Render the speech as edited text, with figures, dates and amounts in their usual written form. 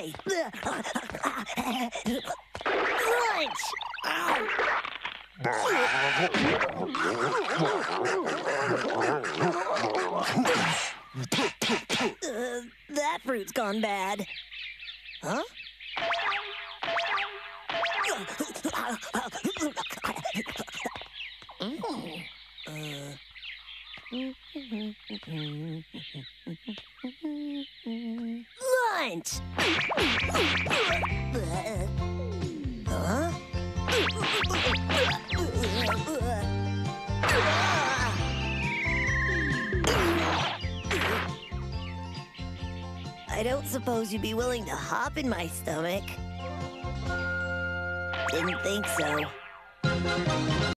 boy! Lunch! That fruit's gone bad. Huh? Lunch! Huh? I don't suppose you'd be willing to hop in my stomach. Didn't think so.